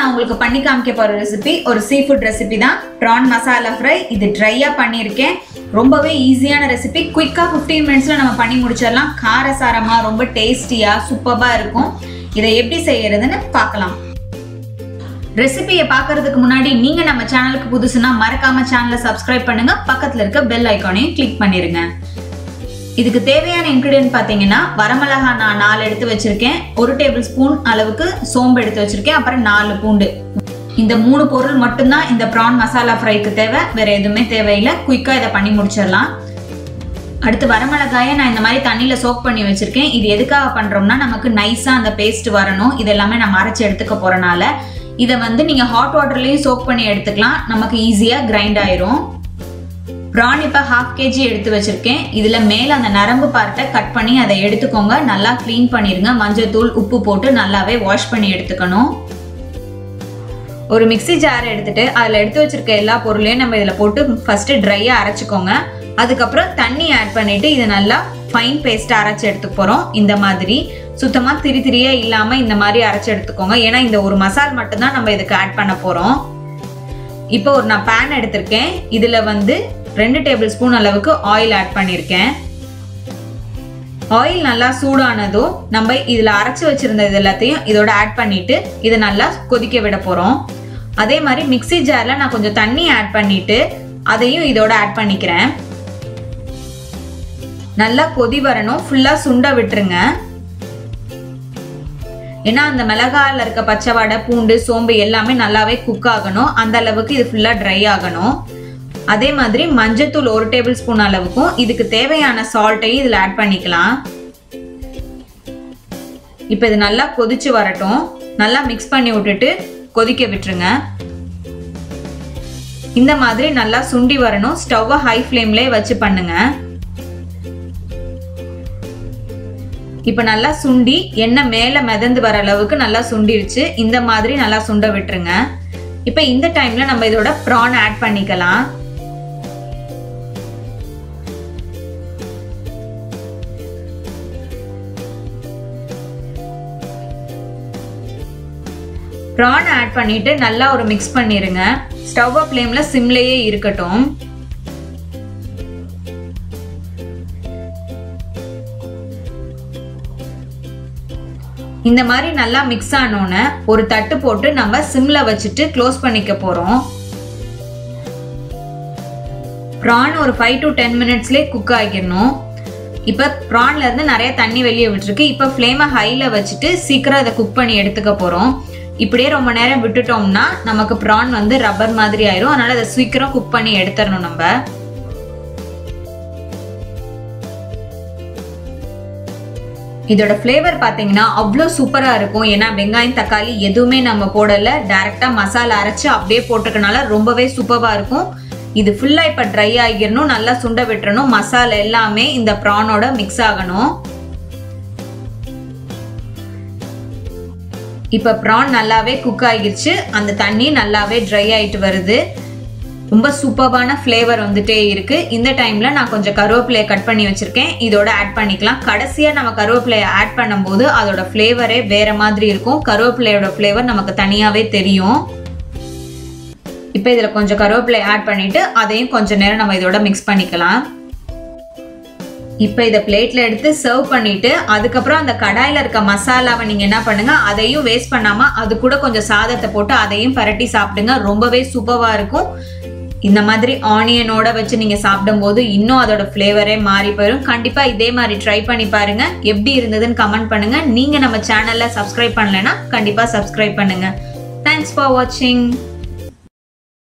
ना उंगलुक्कु पन्नी कामिक्क पोर रेसिपी ओरु सी फूड रेसिपी தான் prawn masala fry இது ட்ரையா பண்ணிருக்கேன் ரொம்பவே ஈஸியான ரெசிபி குயிக்கா 15 मिनट्सல நம்ம பண்ணி முடிச்சிரலாம் காரசாரமா ரொம்ப டேஸ்டியா சூப்பரா இருக்கும் இதை எப்படி செய்யறதுன்னு பார்க்கலாம் ரெசிபியை பார்க்கிறதுக்கு முன்னாடி நீங்க நம்ம சேனலுக்கு புதுசுனா மறக்காம சேனலை சப்ஸ்கிரைப் பண்ணுங்க பக்கத்துல இருக்க பெல் ஐகானையும் கிளிக் பண்ணிருங்க இதுக்கு தேவையான இன்கிரிடியன்ட் பாத்தீங்கன்னா வரமிளகாய் நான் 4 எடுத்து வச்சிருக்கேன் 1 டேபிள்ஸ்பூன் அளவுக்கு சோம்பு எடுத்து வச்சிருக்கேன் அப்புறம் 4 பூண்டு இந்த மூணு பொருள் மட்டும் தான் இந்த பிரான் மசாலா ஃப்ரைக்கு தேவை வேற எதுமே தேவையில்லை குயிக்கா இத பண்ணி முடிச்சிரலாம் அடுத்து வரமிளகாயை நான் இந்த மாதிரி தண்ணில சோக் பண்ணி வச்சிருக்கேன் இது எதுக்காக பண்றோம்னா நமக்கு நைஸா அந்த பேஸ்ட் வரணும் இதெல்லாம் நான் அரைச்சு எடுத்துக்க போறனால இத வந்து நீங்க ஹாட் வாட்டர்லயே சோக் பண்ணி எடுத்துக்கலாம் நமக்கு ஈஸியா கிரைண்ட் ஆயிடும் பிரான் இப்ப 1/2 kg எடுத்து வச்சிருக்கேன் இதுல மேல அந்த நரம்பு பார்ட்ட கட் பண்ணி அதை எடுத்துக்கோங்க நல்லா க்ளீன் பண்ணிருங்க மஞ்சள் தூள் உப்பு போட்டு நல்லாவே வாஷ் பண்ணி எடுத்துக்கணும் ஒரு மிக்ஸி ஜார் எடுத்துட்டு அதுல எடுத்து வச்சிருக்க எல்லா பொருளையும் நம்ம இதல போட்டு ஃபர்ஸ்ட் ட்ரையா அரைச்சுக்கோங்க அதுக்கு அப்புறம் தண்ணி ஆட் பண்ணிட்டு இது நல்லா ஃபைன் பேஸ்ட் அரைச்சு எடுத்து போறோம் இந்த மாதிரி சுத்தமா திரிதிரியே இல்லாம இந்த மாதிரி அரைச்சு எடுத்துக்கோங்க ஏனா இந்த ஒரு மசால் மட்டும் தான் நம்ம இதுக்கு ஆட் பண்ண போறோம் இப்போ ஒரு நான் pan எடுத்துர்க்கேன் இதுல வந்து 2 டேபிள்ஸ்பூன் அளவுக்கு ஆயில் ஆட் பண்ணிருக்கேன் ஆயில் நல்லா சூடானதோ நம்ம இதல அரைச்சு வச்சிருந்த இதெல்லாம் இதோட ஆட் பண்ணிட்டு இத நல்லா கொதிக்க விட போறோம் அதே மாதிரி மிக்ஸி ஜார்ல நான் கொஞ்சம் தண்ணி ஆட் பண்ணிட்டு அதையும் இதோட ஆட் பண்ணிக்கிறேன் நல்லா கொதி வரணும் ஃபுல்லா சுண்ட விட்டுருங்க ஏனா அந்த மிளகாயில இருக்க பச்சை வாடை பூண்டு சோம்பு எல்லாமே நல்லாவே குக் ஆகணும் அந்த அளவுக்கு இது ஃபுல்லா ட்ரை ஆகணும் அதே மாதிரி மஞ்சத்தூள் 1 டேபிள்ஸ்பூன் அளவுக்கு இதுக்கு தேவையான சால்ட்டை இதல ஆட் பண்ணிக்கலாம் இப்போ இது நல்லா கொதிச்சு வரட்டும் நல்லா mix பண்ணி விட்டுட்டு கொதிக்க விட்டுருங்க இந்த மாதிரி நல்லா சுண்டி வரணும் ஸ்டவ்வை ஹை ஃப்ளேம்லயே வச்சு பண்ணுங்க இப்போ நல்லா சுண்டி எண்ணெய் மேல மிதந்து வர அளவுக்கு நல்லா சுண்டிருச்சு இந்த மாதிரி நல்லா சுண்ட விட்டுருங்க இப்போ இந்த டைம்ல நம்ம இதோட பிரான் ஆட் பண்ணிக்கலாம் பிரான் ஆட் பண்ணிட்டு நல்லா ஒரு mix பண்ணிருங்க ஸ்டவ் ஃப்ளேம்ல சிம்லயே இருக்கட்டும் இந்த மாதிரி நல்லா mix ஆனோனே ஒரு தட்டு போட்டு நம்ம சிம்ல வச்சிட்டு க்ளோஸ் பண்ணிக்க போறோம் பிரான் ஒரு 5 to 10 மினிட்ஸ்லயே குக் ஆகிரணும் இப்போ பிரான்ல இருந்து நிறைய தண்ணி வெளிய விட்டுருக்கு இப்போ ஃப்ளேமை ஹைல வச்சிட்டு சீக்கிரமா இத குக் பண்ணி எடுத்துக்க போறோம் இப்படியே ரொம்ப நேரம் விட்டுட்டோம்னா நமக்கு பிரான் வந்து ரப்பர் மாதிரி ஆயிரும் அதனால அதை சீக்கிரம் குக் பண்ணி எடுத்துறணும் நம்ம இதோட ஃப்ளேவர் பாத்தீங்கன்னா அவ்ளோ சூப்பரா இருக்கும் ஏன்னா வெங்காயம் தக்காளி எதுவுமே நம்ம போடல டைரக்டா மசாலா அரைச்சு அப்படியே போட்டுக்கனால ரொம்பவே சூப்பரா இருக்கும் இது ஃபுல்லா இப்ப ட்ரை ஆகிரணும் நல்லா சுண்ட விட்டுறணும் மசாலா எல்லாமே இந்த பிரானோட மிக்ஸ் ஆகணும் இப்போ பிரான் நல்லாவே குக் ஆகிருச்சு அந்த தண்ணி நல்லாவே ட்ரை ஆயிட்டு வருது ரொம்ப சூப்பரான ஃப்ளேவர் வந்துட்டே இருக்கு இந்த டைம்ல நான் கொஞ்சம் கருவேப்பிலை கட் பண்ணி வச்சிருக்கேன் இதோட ஆட் பண்ணிக்கலாம் கடைசியா நம்ம கருவேப்பிலை ஆட் பண்ணும்போது அதோட ஃப்ளேவரே வேற மாதிரி இருக்கும் கருவேப்பிலையோட ஃப்ளேவர் நமக்கு தனியாவே தெரியும் இப்போ இதல கொஞ்சம் கருவேப்பிலை ஆட் பண்ணிட்டு அதையும் கொஞ்ச நேரம் நம்ம இதோட mix பண்ணிக்கலாம் இப்போ இத பிளேட்ல எடுத்து சர்வ் பண்ணிட்டு அதுக்கு அப்புறம் அந்த கடாயில இருக்க மசாலாவை நீங்க என்ன பண்ணுங்க அதையும் வேஸ்ட் பண்ணாம அது கூட கொஞ்சம் சாதத்தை போட்டு அதையும் பரட்டி சாப்பிடுங்க ரொம்பவே சூப்பரா இருக்கும் இந்த மாதிரி ஆனியனோட வச்சு நீங்க சாப்பிடும்போது இன்னும் அதோட ஃப்ளேவரே மாறி போயிடும் கண்டிப்பா இதே மாதிரி ட்ரை பண்ணி பாருங்க எப்படி இருந்ததுன்னு கமெண்ட் பண்ணுங்க நீங்க நம்ம சேனலை சப்ஸ்கிரைப் பண்ணலனா கண்டிப்பா சப்ஸ்கிரைப் பண்ணுங்க Thanks for watching